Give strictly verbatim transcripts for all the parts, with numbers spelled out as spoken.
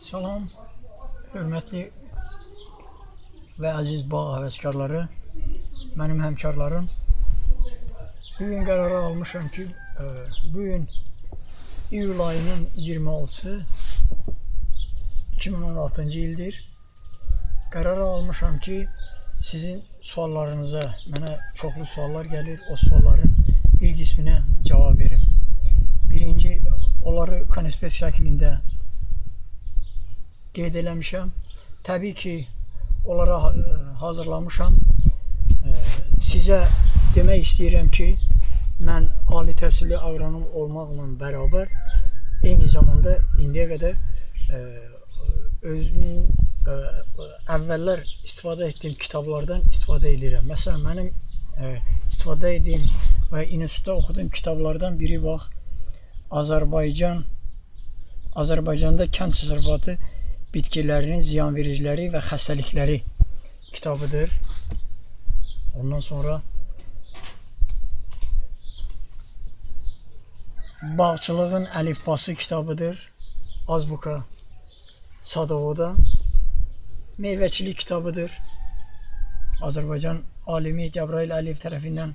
Salam, hörmətli və əziz bağ həvəskarları, mənim həmkarlarım. Bugün qərarı almışam ki, bugün iyul ayının iyirmi altısı iki min on altıncı ildir. Qərarı almışam ki, sizin suallarınıza, mənə çoxlu suallar gəlir, o sualların bir qisminə cavab verim. Birinci, onları konspekt şəklində qeyd eləmişəm. Təbii ki, onlara hazırlamışam. Sizə demək istəyirəm ki, mən ali təhsilli agronom olmaqla bərabər eyni zamanda indiyə qədər özüm əvvəllər istifadə etdiyim kitablardan istifadə edirəm. Məsələn, mənim istifadə etdiyim və institutda oxuduğum kitablardan biri bax, Azərbaycan, Azərbaycanda kənd təsərrüfatı bitkilərinin ziyan vericiləri və xəstəlikləri kitabıdır. Ondan sonra Bağçılığın Əlifbası kitabıdır. Azbuka Sadovoda. Meyvəçilik kitabıdır. Azərbaycan alimi Cəbrail Əliyev tərəfindən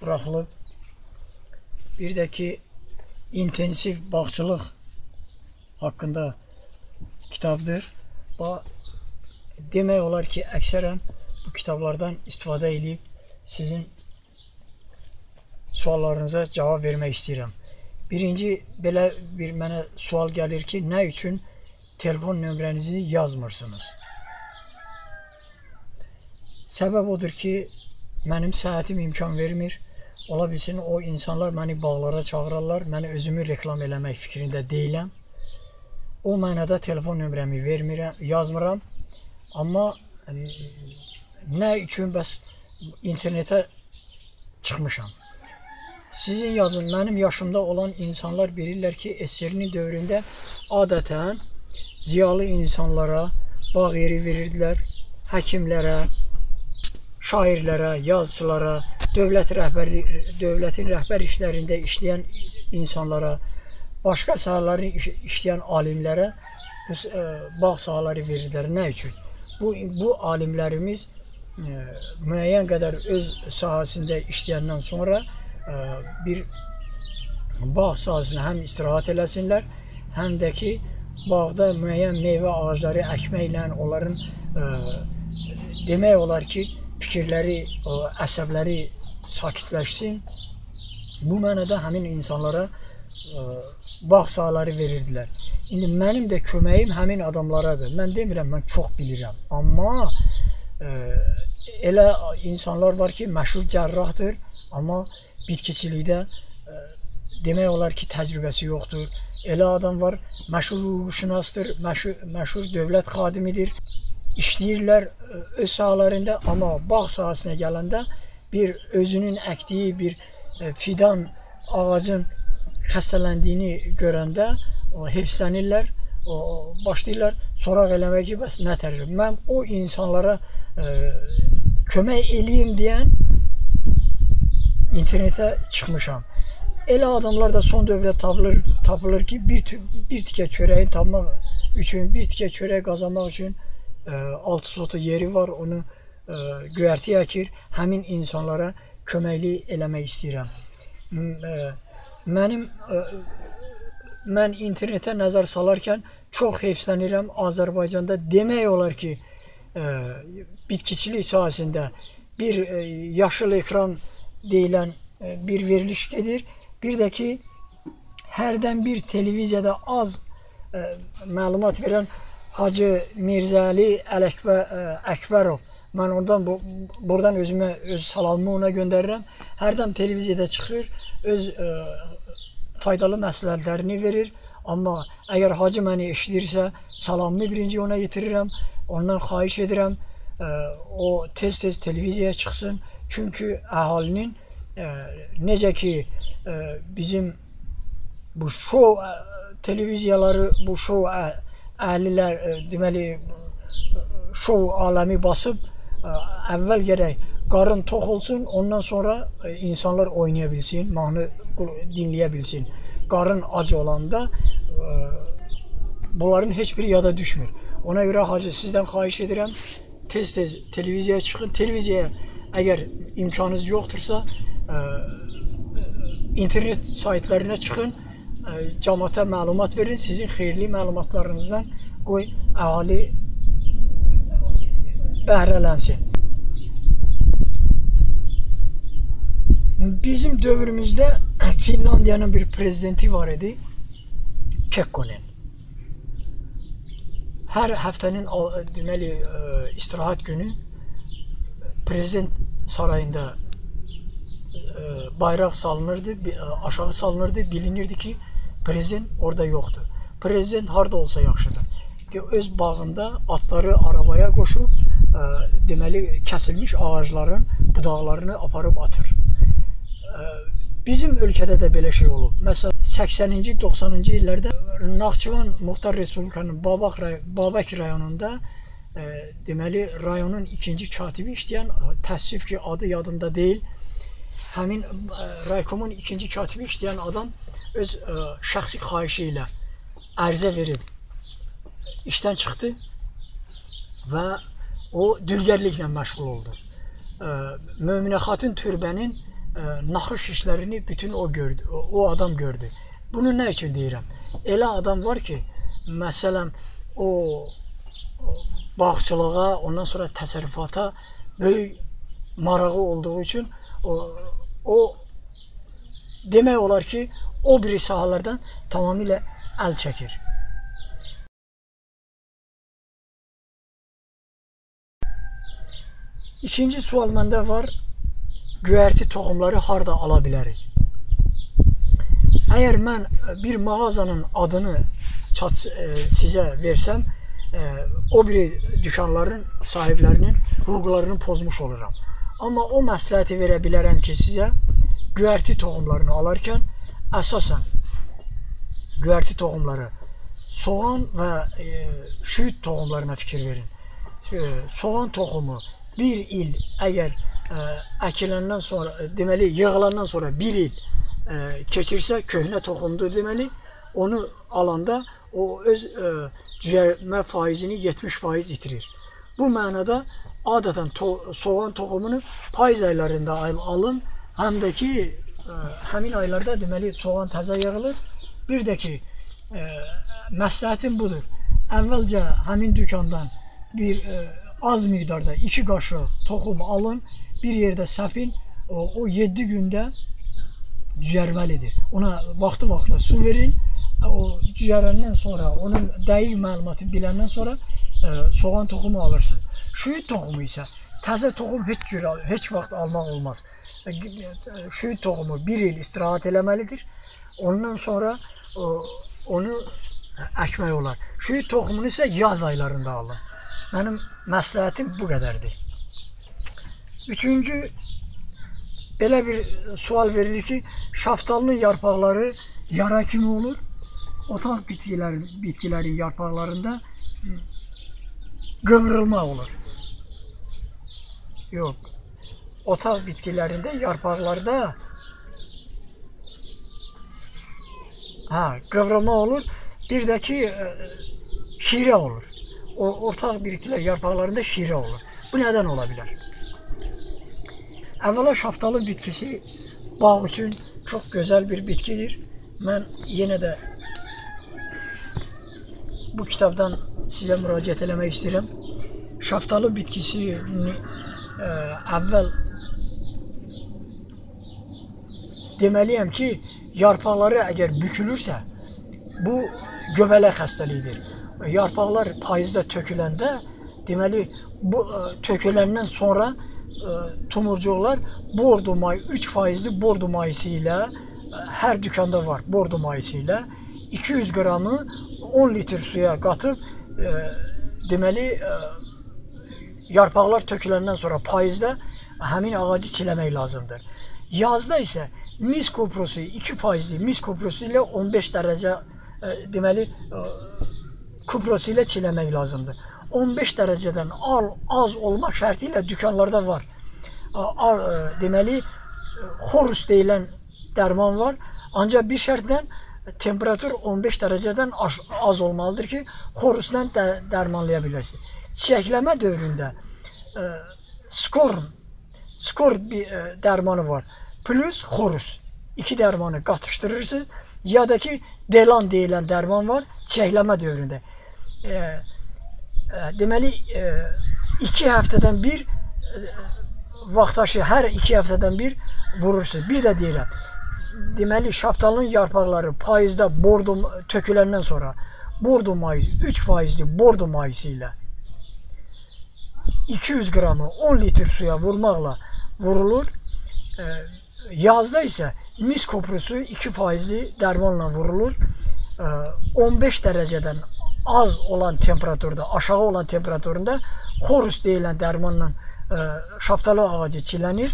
buraxılıb. Bir də ki, intensiv bağçılıq haqqında kitabdır. Demək olar ki, əksərən bu kitablardan istifadə edib sizin suallarınıza cavab vermək istəyirəm. Birinci, belə bir mənə sual gəlir ki, nə üçün telefon nömrənizi yazmırsınız? Səbəb odur ki, mənim səhhətim imkan vermir. Ola bilsin, o insanlar məni bağlara çağırarlar, məni özümü reklam eləmək fikrində deyiləm. O mənada telefon nömrəmi yazmıram, amma nə üçün bəs internetə çıxmışam. Sizin yazın, mənim yaşımda olan insanlar bilirlər ki, SSRİ-nin dövründə adətən ziyalı insanlara bağ yeri verirdilər, həkimlərə, şairlərə, yazıçılara, dövlətin rəhbər işlərində işləyən insanlara, başqa sahələrin işləyən alimlərə bağ sahaları verirlər. Nə üçün? Bu alimlərimiz müəyyən qədər öz sahəsində işləyəndən sonra bir bağ sahasına həm istirahat eləsinlər, həm də ki, bağda müəyyən meyvə ağacları əkməklə onların demək olar ki, fikirləri, əsəbləri sakitləşsin. Bu mənada həmin insanlara bağ sahaları verirdilər. İndi mənim də köməyim həmin adamlaradır. Mən demirəm, mən çox bilirəm. Amma elə insanlar var ki, məşhur cərrahdır, amma bitkiçilikdə demək olar ki, təcrübəsi yoxdur. Elə adam var, məşhur hüquqşünasdır, məşhur dövlət xadimidir. İşləyirlər öz sahalarında, amma bağ sahasına gələndə bir özünün əkdiyi bir fidan ağacın xəstələndiyini görəndə heyfslənirlər, başlayırlar soraq eləmək ki, bəs nə tərir? Mən o insanlara kömək eləyim deyən internetə çıxmışam. Elə adamlar da son dövrdə tapılır ki, bir tikə çörəyi tapmaq üçün, bir tikə çörəyi qazanmaq üçün altı sotu yeri var, onu göyərti əkir, həmin insanlara köməkli eləmək istəyirəm. Mənim, mən internetə nəzər salarkən çox heyfslənirəm. Azərbaycanda demək olar ki, bitkiçilik sahəsində bir yaşıl ekran deyilən bir veriliş gedir. Bir də ki, hərdən bir televiziyada az məlumat verən Hacı Mirzəli Ələkbərov. Mən buradan özümə öz salamımı ona göndərirəm. Hərdən televiziyada çıxır, öz faydalı məsləhətlərini verir. Amma əgər hacı məni eşidirsə, salamımı birinci ona yetirirəm. Ondan xahiş edirəm, o tez-tez televiziyaya çıxsın. Çünki əhalinin, necə ki, bizim bu şov televiziyaları, bu şov əhlilər, deməli, şov aləmi basıb, əvvəl gərək karın tok olsun, ondan sonra insanlar oynayabilsin, mahnı dinleyebilsin. Karın ac olanda bunların hiçbiri yada düşmür. Ona göre hacı sizden xahiş edirəm, tez tez televiziyaya çıxın. Televiziyaya eğer imkanınız yoktursa internet saytlarına çıxın, cəmaata məlumat verin, sizin xeyirli məlumatlarınızdan qoy əhali bəhrələnsin. Bizim dövrümüzde Finlandiya'nın bir prezidenti var idi, Kekkonen. Her haftanın demeli istirahat günü prezident sarayında bayrak salınırdı, aşağı salınırdı, bilinirdi ki prezident orada yoktu. Prezident harda olsa yaxşıdır. Öz bağında atları arabaya koşup demeli kesilmiş ağaçların budaqlarını aparıp atır. Bizim ölkədə də belə şey olub. Məsələn, səksən-doxsanıncı illərdə Naxçıvan Muxtar Respublikanın Babək rayonunda e, deməli rayonun ikinci katibi işləyən, təəssüf ki adı yadımda deyil, həmin e, raykomun ikinci katibi işləyən adam öz e, şəxsi xahişi ilə ərizə verib işdən çıxdı və o dülgərliklə məşğul oldu. E, Möminə Xatun türbənin naxış işlerini bütün o gördü, o adam gördü. Bunu ne için deyirəm? Elə adam var ki, məsələn, o bağçılığa, ondan sonra təsərrüfata böyük marağı olduğu için o, o demək olar ki, o biri sahalardan tamamilə əl çəkir. İkinci sual məndə var. Güverti tohumları harda ala bilərik? Eğer ben bir mağazanın adını çat, e, size versem, e, o biri dükkanların sahiplerinin hüquqlarını pozmuş oluram. Ama o məsləhəti verə bilərəm ki, size güverti tohumlarını alarken əsasən güverti tohumları soğan ve e, şüyüt tohumlarına fikir verin. E, soğan tohumu bir il eğer əkilenden sonra demeli yığılandan sonra bir il e, keçirsə köhnə toxumdur demeli, onu alanda o öz e, cücərmə faizini yetmiş faiz itirir. Bu mənada adətən to soğan toxumunu payız aylarında alın, həm də ki e, həmin aylarda demeli soğan təzə yığılır. Bir də ki e, məsləhətim budur, əvvəlcə həmin dükandan bir e, az miqdarda iki qaşıq toxum alın, bir yerde səpin, o, o yedi günde cücərməlidir. Ona vaxtı vaxtla su verin, o cücərəndən sonra, onun dəqiq məlumatı biləndən sonra e, soğan toxumu alırsın. Şüyüt toxumu isə, təzə toxum heç, heç vaxt almaq olmaz. E, şüyüt toxumu bir il istirahat eləməlidir, ondan sonra o, onu əkmək olar. Şüyüt toxumunu isə yaz aylarında alın. Mənim məsləhətim bu qədərdir. Üçüncü, belə bir sual verilir ki, şaftalının yarpaqları yara kimi olur. Otaq bitkilerin, bitkilerin yarpaqlarında qıvrılma olur. Yok, otaq bitkilerinde, yarpaqlarda ha, qıvrılma olur. Bir də ki, şirə olur. O, otaq bitkiler yarpaqlarında şirə olur. Bu neden olabilir? Əvvəla şaftalı bitkisi bağ üçün çox gözəl bir bitkidir. Mən yenə də bu kitabdan sizə müraciət eləmək istəyirəm. Şaftalı bitkisi ə, əvvəl deməliyəm ki, yarpaqları əgər bükülürsə, bu göbələk xəstəliyidir. Yarpaqlar payızda töküləndə, deməli bu ə, töküləndən sonra tumurcuqlar bordo may üç faizli bordo mayısı ile her dükkanda var. Bordo mayısı ile iki yüz gramı on litre suya katıp e, demeli e, yarpaqlar tökülenden sonra payızda həmin ağacı çiləmək lazımdır. Yazda ise mis koprosu iki faizli mis koprosu ile on beş derece e, demeli e, koprosu ile çiləmək lazımdır. on beş dereceden az olma şartıyla dükkanlarda var. demeli horus deyilen derman var. Ancak bir şartla temperatür on beş dereceden az olmalıdır ki horusdan de dermanlayabilirsin. Çiçekleme dövründe e, skor, skor bir e, dermanı var. Plus horus. İki dermanı katıştırırsın. Ya da ki delan deyilen derman var. Çiçekleme dövründe. E, e, demeli e, iki haftadan bir e, vaktaşı her iki haftadan bir vurursun. Bir de diyelim. Demeli şaftalın yarpaqları payızda bordo tökülenden sonra bordo mayısı üç faizli bordo mayısı ile iki yüz gramı on litre suya vurmakla vurulur. Ee, yazda ise mis koprusu iki faizli dermanla vurulur. Ee, on beş dereceden az olan temperaturda, aşağı olan temperaturunda horus deyilen dermanla e, şaftalı ağacı çilenir.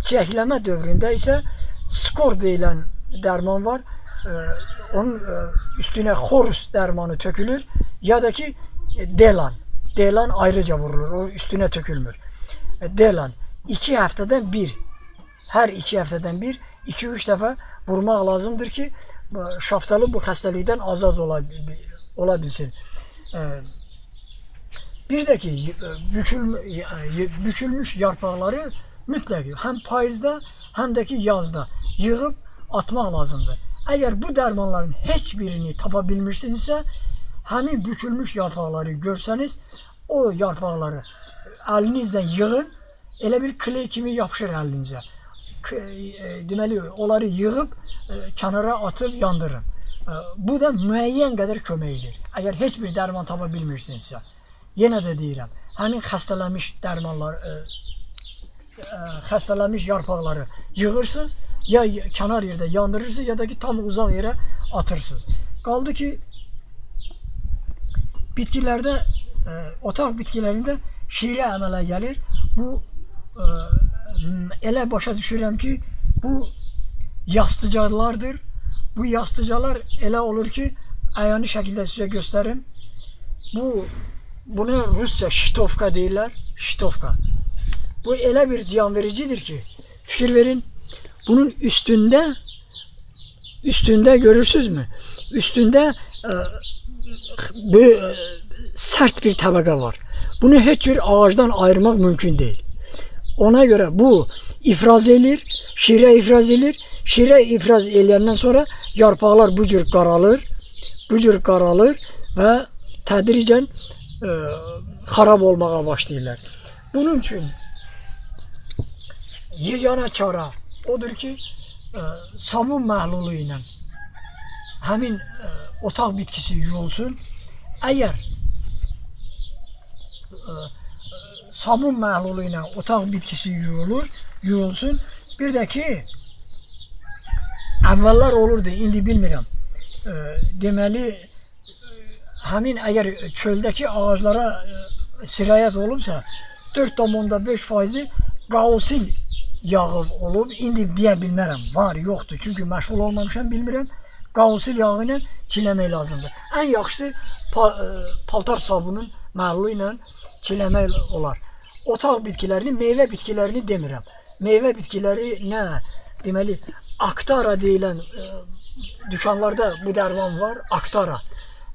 Çiçekleme dövründe ise skor deyilen derman var. Ee, onun üstüne horus dermanı tökülür. Ya da ki delan. Delan ayrıca vurulur. O üstüne tökülmür. Delan. İki haftadan bir. Her iki haftadan bir. iki üç defa vurmak lazımdır ki şaftalı bu hastalıktan azad olabilsin. Ee, bir de ki bükülmüş yarpaqları mütləq hem payızda hem de ki yazda yığıb atmaq lazımdır. Eğer bu dermanların heç birini tapabilmişsinizsə, həmin bükülmüş yarpaqları görseniz, o yarpaqları elinizle yığın, elə bir kley kimi yapışır elinizə. Deməli, onları yığıb, kənara atıb yandırın. Bu da müəyyən qədər köməkdir. Eğer heç bir derman tapabilmişsinizsə, yenə də deyirəm, həmin xəstələnmiş dermanlar, xəstələnmiş yarpaqları yığırsınız, ya kenar yerde yandırırsınız ya da ki tam uzak yere atırsınız. Kaldı ki bitkilerde, e, otak bitkilerinde şirə əmələ gelir. Bu e, elə başa düşürəm ki bu yastıcalardır. Bu yastıcalar elə olur ki ayani şekilde size gösterim. Bu bunu Rusça şitovka deyirlər. Şitovka. Bu elə bir ziyan vericidir ki fikir verin. Bunun üstünde, üstünde görürsünüz mü? Üstünde e, böyle, e, sert bir tabaka var. Bunu heç cür ağacdan ayırmak mümkün değil. Ona göre bu ifraz edilir, şirə ifraz edilir. Şirə ifraz edilenden sonra yarpaqlar bu cür qaralır, bu cür qaralır ve tədricən e, xarab olmağa başlayırlar. Bunun için yegana çara odur ki, e, sabun məhlulu ilə həmin e, otaq bitkisi yuyulsun. Eğer e, sabun məhlulu ilə otaq bitkisi yuyulur, yuyulsun. Bir de ki, əvvəllər olurdu, indi bilmirəm. E, demeli, e, həmin eğer çöldəki ağaclara e, sirayət olubsa, dörd tam onda beş faizi qausil yağı olub, indi deyə bilmərəm, var, yoxdur, çünki məşğul olmamışam, bilmirəm. Qausil yağı ilə çiləmək lazımdır. Ən yaxşısı pa, e, paltar sabunun məhlulu ilə çiləmək olar. Otaq bitkilərini, meyvə bitkilərini demirəm. Meyvə bitkiləri nə? Deməli, aktara deyilən e, dükanlarda bu dərman var, aktara.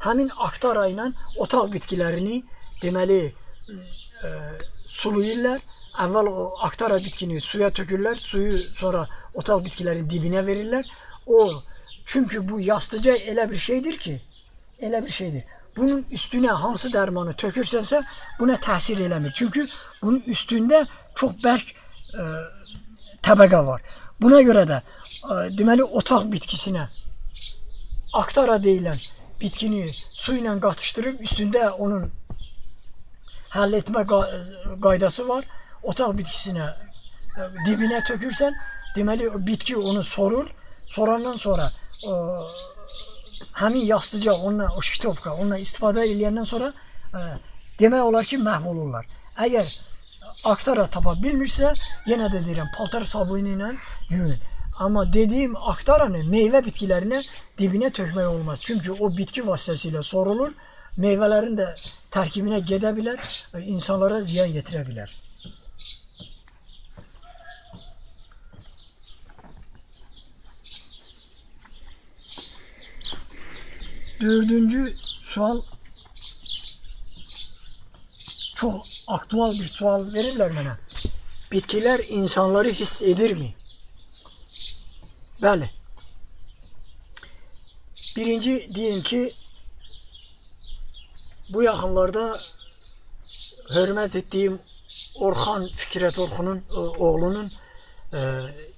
Həmin aktara ilə otaq bitkilərini, deməli, e, suluyurlar. Əvvəl o aktara bitkini suya tökürlər, suyu sonra otaq bitkilerin dibine verirler. O çünkü bu yastıca elə bir şeydir ki, elə bir şeydir. Bunun üstüne hansı dermanı tökürsənsə buna təsir eləmir. Çünkü bunun üstünde çok bərk e, təbəqə var. Buna göre de e, deməli otaq bitkisinə aktara deyilən bitkini suyla qatışdırıb üstünde onun həll etmə qaydası var. Otaq bitkisine dibine tökürsen demeli bitki onu sorur. Sorandan sonra e, həmin yastıca onunla o şitovka onunla istifadə edilenden sonra e, demək olar ki məhv olurlar. Eğer aktara tapa bilmirsə yenə de deyirəm paltar sabunu ile yuyun. Ama dediğim aktaranı meyve bitkilerine dibine tökmək olmaz. Çünkü o bitki vasıtasıyla sorulur. Meyvelerin de tərkibinə gedə bilər, insanlara ziyan getirə bilər. Dördüncü sual çok aktual bir sual verirler bana. Bitkiler insanları hissedir mi? Böyle. Birinci diyelim ki bu yakınlarda hürmet ettiğim Orhan, Fikret Orkun'un oğlunun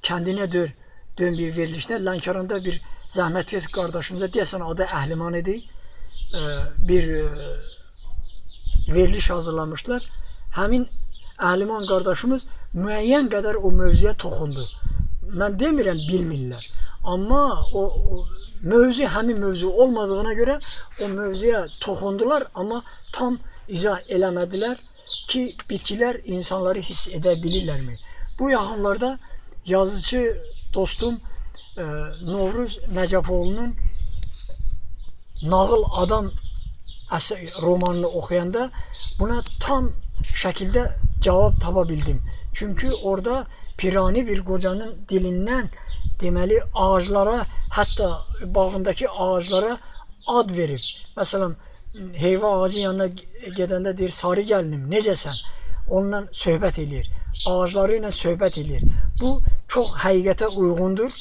kendine dön, dön bir verilişinde Lankaran'da bir zahmetkeş kardeşimize diyesen adı Ehliman idi, bir veriliş hazırlamışlar. Hemin Ehliman kardeşimiz müeyyen kadar o mövzuya toxundu. Ben demirəm bilmirlər. Ama o, o mövzu həmin mövzu olmadığına göre o mövzuya toxundular ama tam izah eləmədilər ki bitkiler insanları hiss edə bilirlərmi? Bu yaxınlarda yazıcı dostum e, Novruz Nəcəfoğlu'nun Nağıl Adam romanını oxuyanda buna tam şəkildə cavab tapa bildim. Çünki orada pirani bir qocanın dilindən deməli ağaclara, hatta bağındakı ağaclara ad verir. Məsələn, heyva ağacı yanına gedəndə deyir, sarı gəlinim, necəsən? Onunla söhbət edir, ağacları ilə söhbət edir. Bu, çox həqiqətə uyğundur.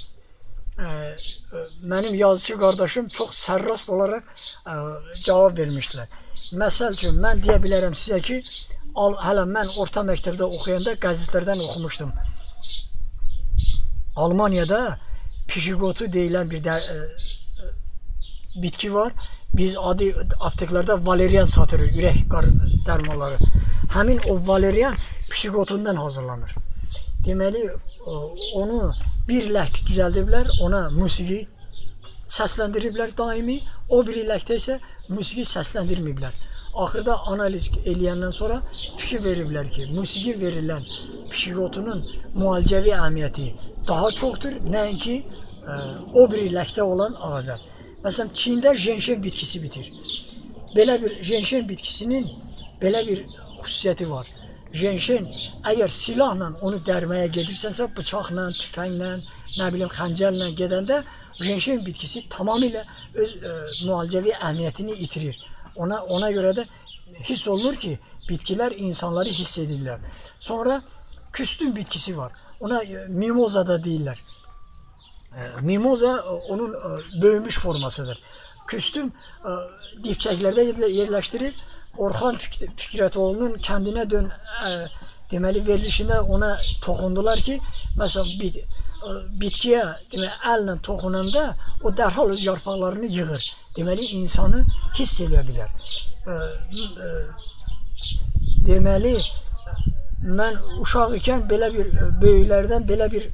Mənim yazıcı qardaşım çox sərrast olaraq cavab vermişdilər. Məsəl üçün, mən deyə bilərəm sizə ki, hələ mən orta məktəbdə oxuyanda qəzetlərdən oxumuşdum. Almanya'da pişigotu deyilen bir de, e, bitki var. Biz adi apteklarda valerian satırız, ürek dermanları. Hemin o valerian pişigotundan hazırlanır. Demeli onu bir lək düzeldirler, ona musiqi seslendirirler daimi. O bir ləkdə ise musiqi seslendirmirler. Axırda analiz eləyəndən sonra fikir verirlər ki, musiqi verilən pişigotunun müalicəvi əhəmiyyəti daha çoxdur, nəinki e, o bir ləkdə olan ağaclar. Məsələn, Çində jenşen bitkisi bitir. Belə bir jenşen bitkisinin belə bir xüsusiyyəti var. Jenşen, əgər silahla onu dərməyə gedirsənsə, bıçaqla, tüfənglə, nə bilim, xəncərlə gedəndə jenşen bitkisi tamamilə öz e, müalicəvi əhəmiyyətini itirir. Ona, ona göre de his olur ki bitkiler insanları hissedirler. Sonra küstün bitkisi var. Ona mimoza da değiller. Mimoza onun böyümüş formasıdır. Küstün dipçeklerde yerleştirir. Orhan Fikretoğlu'nun kendine dön demeli verilişinde ona toxundular ki mesela bit, bitkiye demeli, elle toxunanda o derhal öz yarpaqlarını yığır. Demeli insanı hiss edə bilər. Demeli mən uşaq ikən belə bir böyüklərdən belə bir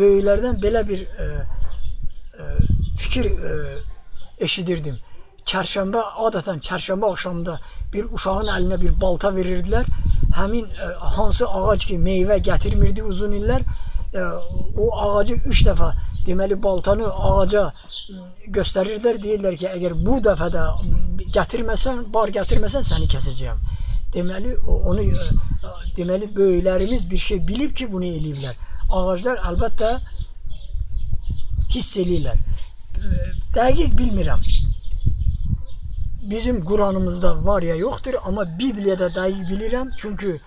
böyüklərdən belə bir fikir eşidirdim. Çərşənbə, adətən çərşənbə axşamında bir uşağın əlinə bir balta verirdilər. Həmin hansı ağac ki meyvə gətirmirdi uzun illər, o ağacı üç defa demeli baltanı ağaca gösterirler, deyirler ki eğer bu defa da getirmesen, bar getirmesen seni keseceğim. Demeli onu demeli böyüklerimiz bir şey bilip ki bunu eləyirlər. Ağaclar elbette hiss eləyirlər. Dəqiq bilmirəm. Bizim Quranımızda var ya yoxdur ama Bibliyada dəqiq bilirəm. Çünkü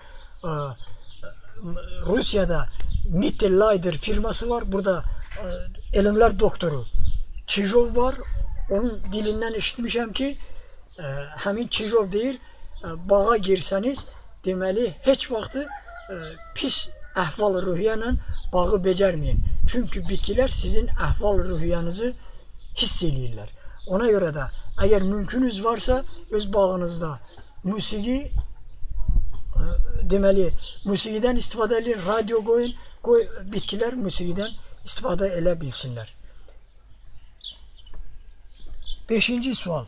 Rusiyada Mitteleider firması var. Burada e, elmlər doktoru Çejov var. Onun dilinden eşitmişəm ki e, həmin Çejov deyir e, bağa girsəniz demeli heç vaxtı e, pis əhval ruhiyyayla bağı becərməyin. Çünki bitkiler sizin əhval ruhiyyanızı hiss eləyirlər. Ona göre de eğer mümkünüz varsa öz bağınızda musiqi e, demeli musiqidən istifadə edin, radio qoyun. Qoy bitkiler musiqidən istifadə elə bilsinlər. Beşinci sual.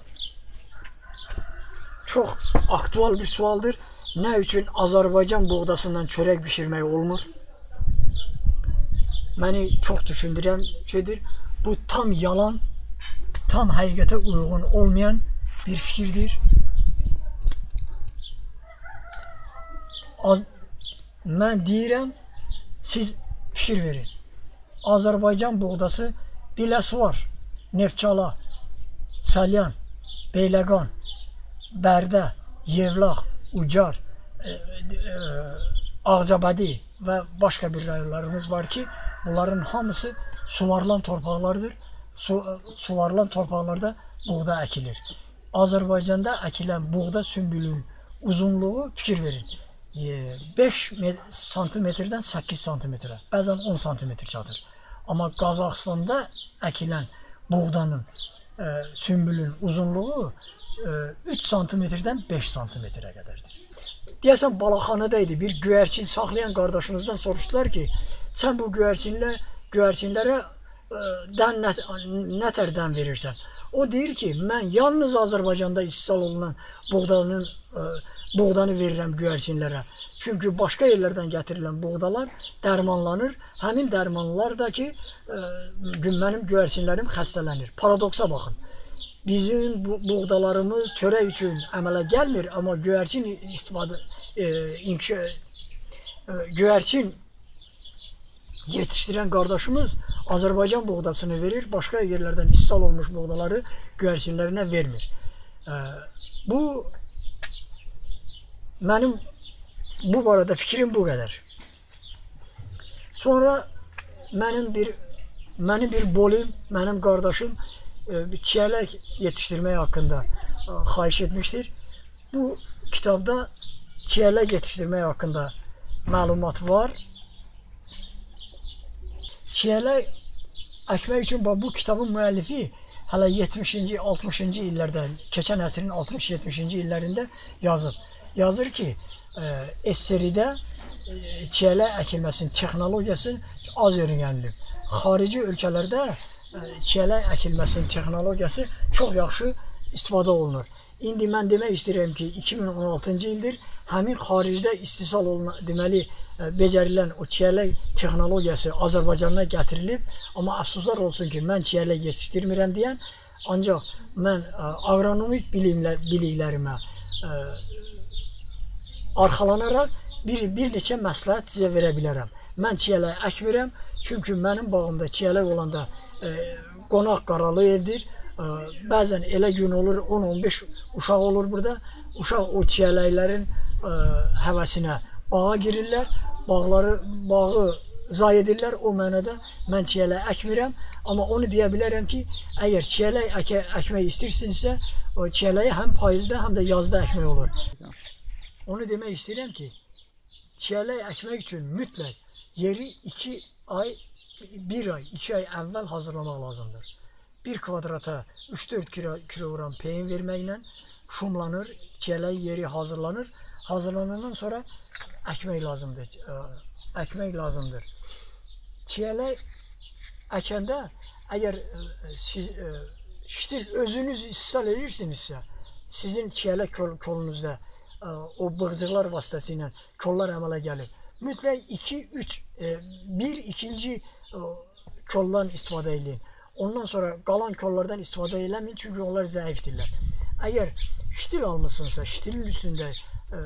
Çox aktual bir sualdır. Nə üçün Azərbaycan buğdasından çörək bişirmək olmur? Məni çox düşündürən şeydir. Bu tam yalan, tam həqiqətə uyğun olmayan bir fikirdir. Az, mən deyirəm, siz fikir verin. Azərbaycan buğdası biləsi var. Neftçala, Salyan, Beyləqan, Bərdə, Yevlax, Ucar, e, e, Ağcabədi və başqa bir rayonlarımız var ki, bunların hamısı suvarılan torpaqlardır. Su, suvarılan torpaqlarda buğda əkilir. Azərbaycanda əkilən buğda sümbülün uzunluğu, fikir verin, beş santimetrdən səkkiz santimetrə, bəzən on santimetr çatır. Amma Qazaxıstanda əkilən buğdanın, e, sümbülün uzunluğu e, üç santimetrdən beş santimetrə qədərdir. Deyəsən, Balaxanada idi, bir güərçin saxlayan qardaşımızdan soruşdular ki, sən bu güərçinlə, güərçinlərə e, dən, nə, nə tər dən verirsən? O deyir ki, mən yalnız Azərbaycanda istehsal olunan buğdanın, e, buğdanı verirəm güərçinlərə. Çünki başqa yerlərdən gətirilən buğdalar dərmanlanır. Həmin dərmanlardakı e, mənim güərçinlərim xəstələnir. Paradoksa baxın. Bizim bu, buğdalarımız çörək üçün əmələ gəlmir, amma güərçin istifadə e, inkişə, e, güərçin yetişdirən qardaşımız Azərbaycan buğdasını verir, başqa yerlərdən istehsal olmuş buğdaları güərçinlərinə vermir. E, bu mənim bu barədə fikrim bu qədər. Sonra mənim bir mənim bir bolim, mənim qardaşım e, çiyələk yetişdirmək haqqında e, xahiş etmişdir. Bu kitabda çiyələk yetişdirmək haqqında məlumat var. Çiyələk əkmək üçün bu kitabın müəllifi hələ yetmişinci altmışıncı illərdə, keçən əsrin altmış yetmişinci illərində yazıb. Yazır ki, esseridə çiyələk əkilməsinin texnologiyasını az öyrənilib. Xarici ölkələrdə çiyələk əkilməsinin texnologiyası çox yaxşı istifadə olunur. İndi mən demək istəyirəm ki, iki min on altıncı ildir həmin xaricdə istehsal olunan, deməli, becərilən o çiyələk texnologiyası Azərbaycanına gətirilib. Amma əfsuslar olsun ki, mən çiyələk yetişdirmirəm deyən, ancaq mən agronomik biliklərimə arxalanaraq bir, bir neçə məsləhət sizə verə bilərəm. Mən çiyələk əkmirəm, çünki mənim bağımda çiyələk olanda e, qonaq qaralı evdir. E, bəzən elə gün olur, on on beş uşaq olur burada. Uşaq o çiyələklərin e, həvəsinə bağa girirlər, bağları, bağı zayi edirlər. O mənada mən çiyələk əkmirəm, amma onu deyə bilərəm ki, əgər çiyələk əkə, əkmək istəyirsinizsə, çiyələyi həm payızda, həm də yazda əkmək olur. Onu demək istəyirəm ki, çiyələk əkmək üçün mütləq yeri iki ay, bir ay, iki ay əvvəl hazırlamaq lazımdır. Bir kvadrata üç dörd kilogram peyin verməklə şumlanır, çiyələk yeri hazırlanır. Hazırlanandan sonra əkmək lazımdır. Əkmək lazımdır. Çiyələk əkəndə, əgər siz ştil özünüz istehsal edirsinizsə, sizin çiyələk kol kolunuzda o bığcıqlar vasitəsilə kollar əmələ gəlir. Mütləq iki üç bir ikinci koldan istifadə edin. Ondan sonra qalan kollardan istifadə eləməyin, çünki onlar zəifdirlər. Əgər ştil almışsınızsa, ştilin üstündə ə,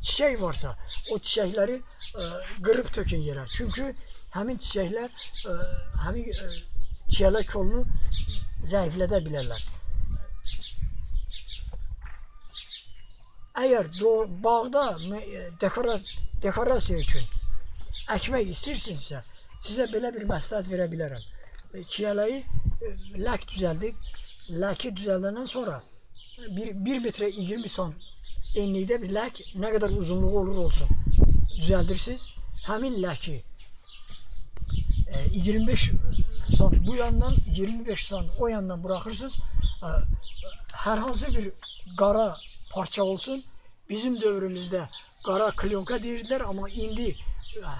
çiçək varsa, o çiçəkləri ə, qırıb tökün yerə. Çünki həmin çiçəklər ə, həmin ə, çiyələk kolunu zəiflədə bilərlər. Əgər bağda dekorasiya üçün əkmək istəyirsinizsə, sizə belə bir məsləhət verə bilərəm. Çiyələyi lək düzəldib, ləki düzəldəndən sonra bir metrə iyirmi santimetr enlikdə bir lək, nə qədər uzunluğu olur olsun, düzəldirsiniz. Həmin ləki iyirmi beş santimetr bu yandan, iyirmi beş santimetr o yandan buraxırsınız. Hər hansı bir qara parça olsun. Bizim dövrümüzdə qara klyonka deyirdilər, amma indi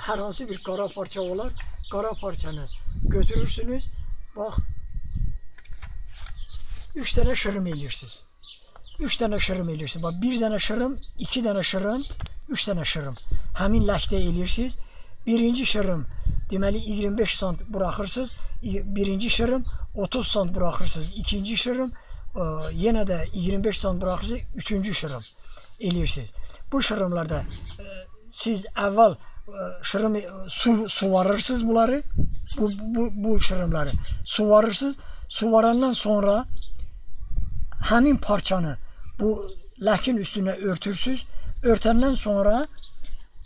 hər hansı bir qara parça olar. Qara parçanı götürürsünüz, bax, üç dənə şırım eləyirsiniz. Üç dənə şırım eləyirsiniz. Bax, bir dənə şırım, iki dənə şırım, üç dənə şırım. Həmin ləkdə eləyirsiniz. Birinci şırım, deməli, iyirmi beş santimetr buraxırsınız. Birinci şırım, otuz santimetr buraxırsınız. İkinci şırım, yenə də iyirmi beş santimetr buraxırsınız, üçüncü şırım eləyirsiniz. Bu şırımlarda siz əvvəl şırım su suvarırsız bunları, bu bu bu şırımları suvarırsız, suvarandan sonra hemin parçanı bu lakin üstüne örtürsüz, örtenden sonra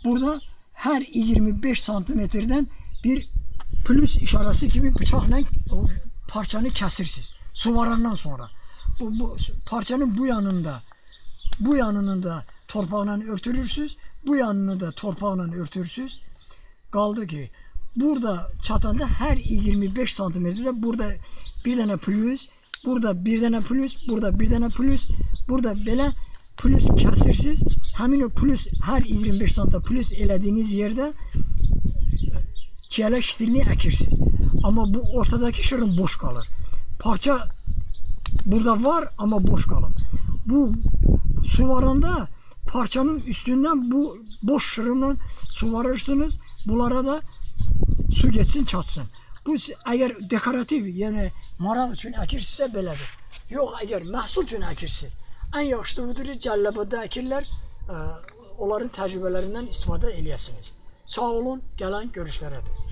burada her yirmi beş santimetreden bir plus işaresi gibi bıçakla o parçanı kesirsiz. Suvarandan sonra bu, bu parçanın bu yanında bu yanını da torpağla örtürürsüz, bu yanını da torpağla örtürsüz. Kaldı ki burada çatanda her yirmi beş santimetrede burada bir tane plus, burada bir tane plus, burada bir tane plus, burada böyle plus kesirsiz. Hemin o plus her yirmi beş santimde plus elediğiniz yerde çiyalak şitilini ekirsiz. Ama bu ortadaki şırın boş kalır. Parça burada var ama boş kalır. Bu suvaranda parçanın üstünden bu boş şırınla suvarırsınız. Bunlara da su geçsin çatsın. Bu eğer dekoratif yani maral için ekirsizse böyledir. Yok eğer məhsul için ekirsiz. En yaxşısı budur ki, cəlləbədə əkirlər, onların təcrübələrindən istifadə eləyəsiniz. Sağ olun, gələn görüşlərədir.